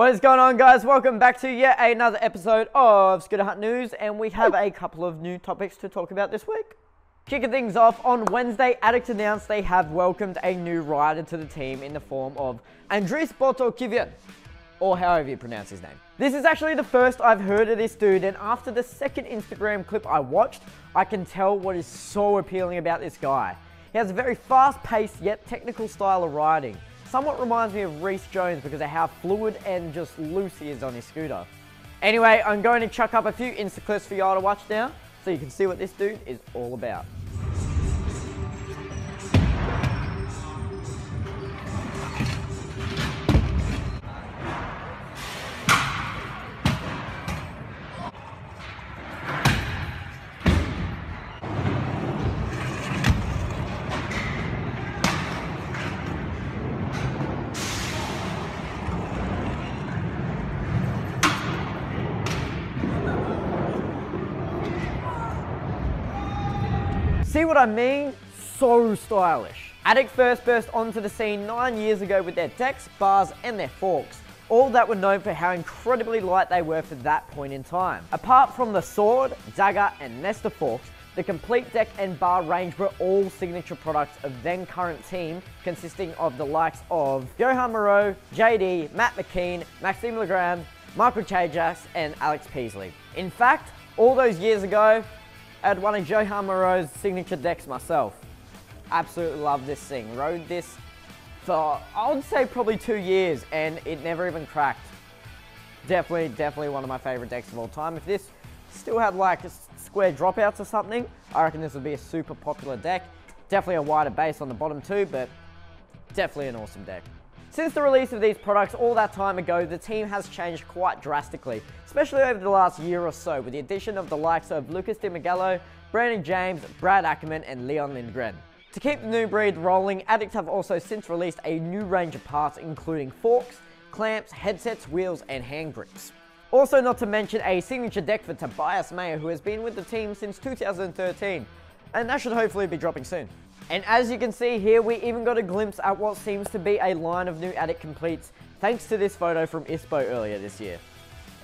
What is going on, guys? Welcome back to yet another episode of Scooter Hut News, and we have a couple of new topics to talk about this week. Kicking things off, on Wednesday, Addict announced they have welcomed a new rider to the team in the form of Andris Boto-Kivian, or however you pronounce his name. This is actually the first I've heard of this dude, and after the second Instagram clip I watched, I can tell what is so appealing about this guy. He has a very fast-paced yet technical style of riding. Somewhat reminds me of Rhys Jones because of how fluid and just loose he is on his scooter. Anyway, I'm going to chuck up a few Insta clips for y'all to watch now, so you can see what this dude is all about. See what I mean? So stylish. Addict first burst onto the scene 9 years ago with their decks, bars, and their forks. All that were known for how incredibly light they were for that point in time. Apart from the sword, dagger, and nester forks, the complete deck and bar range were all signature products of then current team, consisting of the likes of Johan Moreau, JD, Matt McKean, Maxime LeGrand, Michael Chajas, and Alex Peasley. In fact, all those years ago, I had one of Johan Moreau's signature decks myself. Absolutely love this thing. Rode this for, I would say, probably 2 years, and it never even cracked. Definitely one of my favorite decks of all time. If this still had like square dropouts or something, I reckon this would be a super popular deck. Definitely a wider base on the bottom too, but definitely an awesome deck. Since the release of these products all that time ago, the team has changed quite drastically, especially over the last year or so, with the addition of the likes of Lucas DiMigallo, Brandon James, Brad Ackerman, and Leon Lindgren. To keep the new breed rolling, Addict have also since released a new range of parts including forks, clamps, headsets, wheels, and hand grips. Also, not to mention a signature deck for Tobias Mayer, who has been with the team since 2013, and that should hopefully be dropping soon. And as you can see here, we even got a glimpse at what seems to be a line of new Addict completes, thanks to this photo from ISPO earlier this year.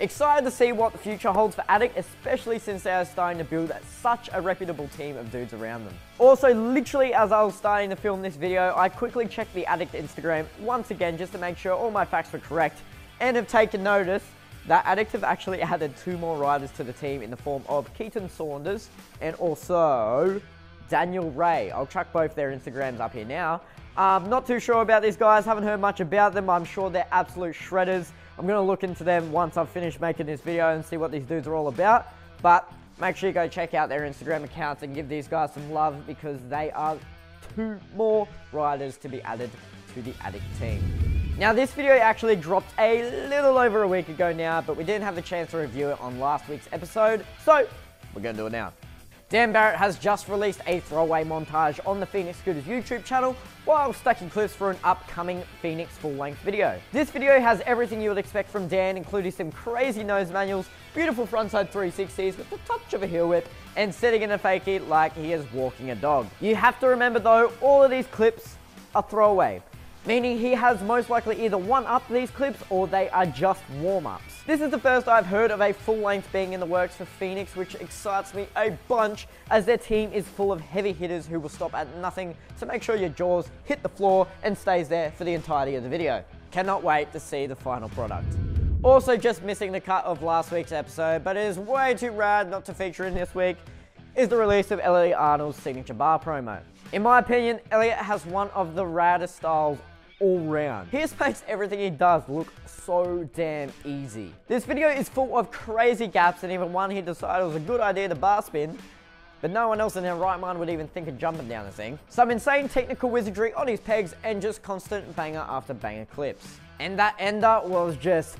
Excited to see what the future holds for Addict, especially since they are starting to build such a reputable team of dudes around them. Also, literally as I was starting to film this video, I quickly checked the Addict Instagram once again just to make sure all my facts were correct, and have taken notice that Addict have actually added 2 more riders to the team in the form of Keaton Saunders and also Daniel Ray. I'll chuck both their Instagrams up here now. Not too sure about these guys, haven't heard much about them. I'm sure they're absolute shredders. I'm going to look into them once I've finished making this video and see what these dudes are all about. But make sure you go check out their Instagram accounts and give these guys some love, because they are 2 more riders to be added to the Addict team. Now, this video actually dropped a little over a week ago now, but we didn't have the chance to review it on last week's episode, so we're going to do it now. Dan Barrett has just released a throwaway montage on the Phoenix Scooters YouTube channel while stacking clips for an upcoming Phoenix full-length video. This video has everything you would expect from Dan, including some crazy nose manuals, beautiful frontside 360s with the touch of a heel whip, and sitting in a fakie like he is walking a dog. You have to remember though, all of these clips are throwaway, meaning he has most likely either one-up these clips or they are just warm-ups. This is the first I've heard of a full length being in the works for Phoenix, which excites me a bunch, as their team is full of heavy hitters who will stop at nothing to make sure your jaws hit the floor and stays there for the entirety of the video. Cannot wait to see the final product. Also, just missing the cut of last week's episode, but it is way too rad not to feature in this week, is the release of Elliot Arnold's signature bar promo. In my opinion, Elliot has one of the raddest styles all round. He just makes everything he does look so damn easy. This video is full of crazy gaps, and even one he decided was a good idea to bar spin, but no one else in their right mind would even think of jumping down the thing. Some insane technical wizardry on his pegs, and just constant banger after banger clips. And that ender was just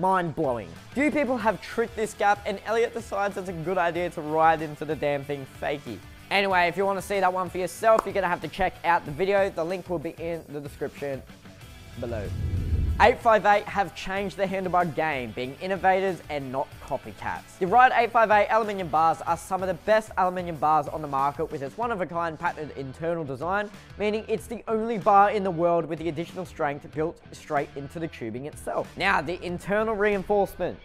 mind-blowing. Few people have tricked this gap, and Elliot decides it's a good idea to ride into the damn thing fakie. Anyway, if you want to see that one for yourself, you're going to have to check out the video. The link will be in the description below. 858 have changed the handlebar game, being innovators and not copycats. The Ride 858 aluminium bars are some of the best aluminium bars on the market, with its one-of-a-kind patented internal design, meaning it's the only bar in the world with the additional strength built straight into the tubing itself. Now, the internal reinforcement.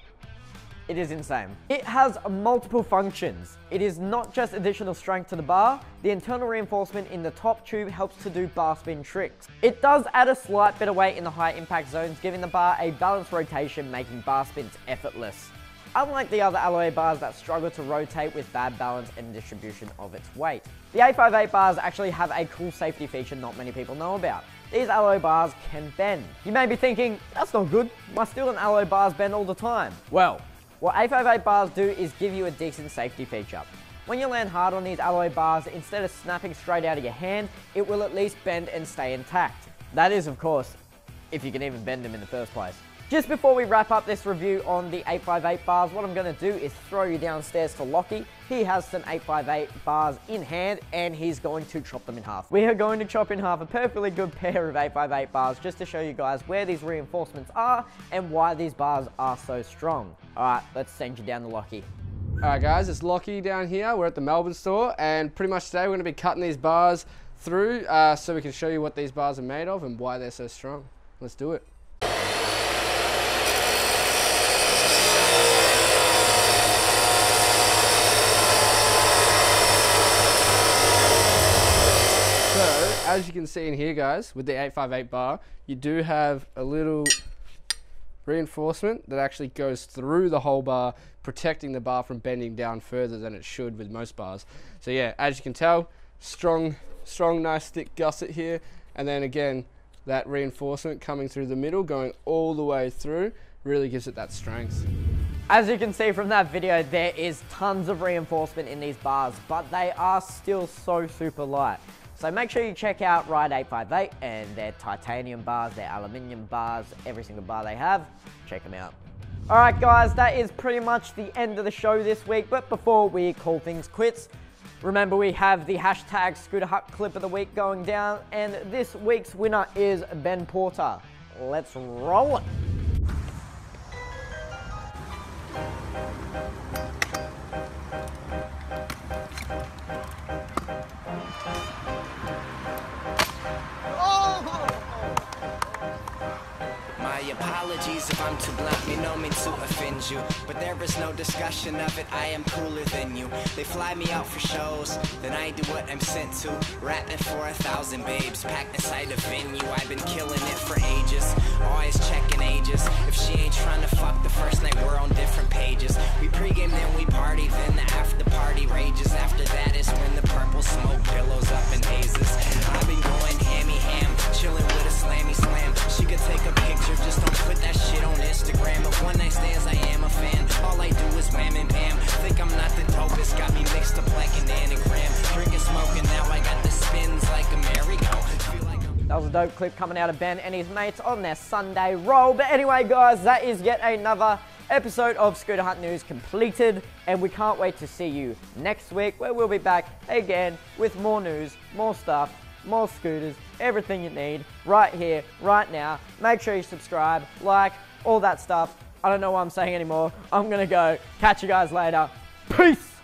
It is insane. It has multiple functions. It is not just additional strength to the bar, the internal reinforcement in the top tube helps to do bar spin tricks. It does add a slight bit of weight in the high impact zones, giving the bar a balanced rotation, making bar spins effortless. Unlike the other alloy bars that struggle to rotate with bad balance and distribution of its weight. The 858 bars actually have a cool safety feature not many people know about. These alloy bars can bend. You may be thinking, that's not good, my steel and alloy bars bend all the time. Well, what 858 bars do is give you a decent safety feature. When you land hard on these alloy bars, instead of snapping straight out of your hand, it will at least bend and stay intact. That is, of course, if you can even bend them in the first place. Just before we wrap up this review on the 858 bars, what I'm going to do is throw you downstairs to Lockie. He has some 858 bars in hand and he's going to chop them in half. We are going to chop in half a perfectly good pair of 858 bars just to show you guys where these reinforcements are and why these bars are so strong. Alright, let's send you down to Lockie. Alright guys, it's Lockie down here. We're at the Melbourne store and pretty much today we're going to be cutting these bars through so we can show you what these bars are made of and why they're so strong. Let's do it. As you can see in here guys, with the 858 bar, you do have a little reinforcement that actually goes through the whole bar, protecting the bar from bending down further than it should with most bars. So yeah, as you can tell, strong, nice thick gusset here. And then again, that reinforcement coming through the middle, going all the way through, really gives it that strength. As you can see from that video, there is tons of reinforcement in these bars, but they are still so super light. So make sure you check out Ride 858 and their titanium bars, their aluminium bars, every single bar they have, check them out. Alright guys, that is pretty much the end of the show this week, but before we call things quits, remember we have the hashtag Scooter Hut clip of the week going down, and this week's winner is Ben Porter. Let's roll it. Apologies if I'm too blunt, me no mean to offend you, but there is no discussion of it, I am cooler than you. They fly me out for shows, then I do what I'm sent to, rapping for 1,000 babes, packed inside a venue. I've been killing it for ages, always checking ages, if she ain't trying to fuck the first night, we're on different pages. We pregame, then we party, then the after party rages, after that is when the purple smoke billows up in hazes. I've been going hammy ham, chilling with a slammy slam, she could take a picture, just don't put that shit on Instagram. But one night stands, I am a fan. All I do is wham and bam. Think I'm not the dopest, got me mixed up like an anagram. Drinking, smoking, now I got the spins like a merry-go. That was a dope clip coming out of Ben and his mates on their Sunday roll. But anyway guys, that is yet another episode of Scooter Hut News completed, and we can't wait to see you next week where we'll be back again with more news, more stuff, more scooters, everything you need, right here, right now. Make sure you subscribe, like, all that stuff. I don't know what I'm saying anymore. I'm gonna go. Catch you guys later. Peace!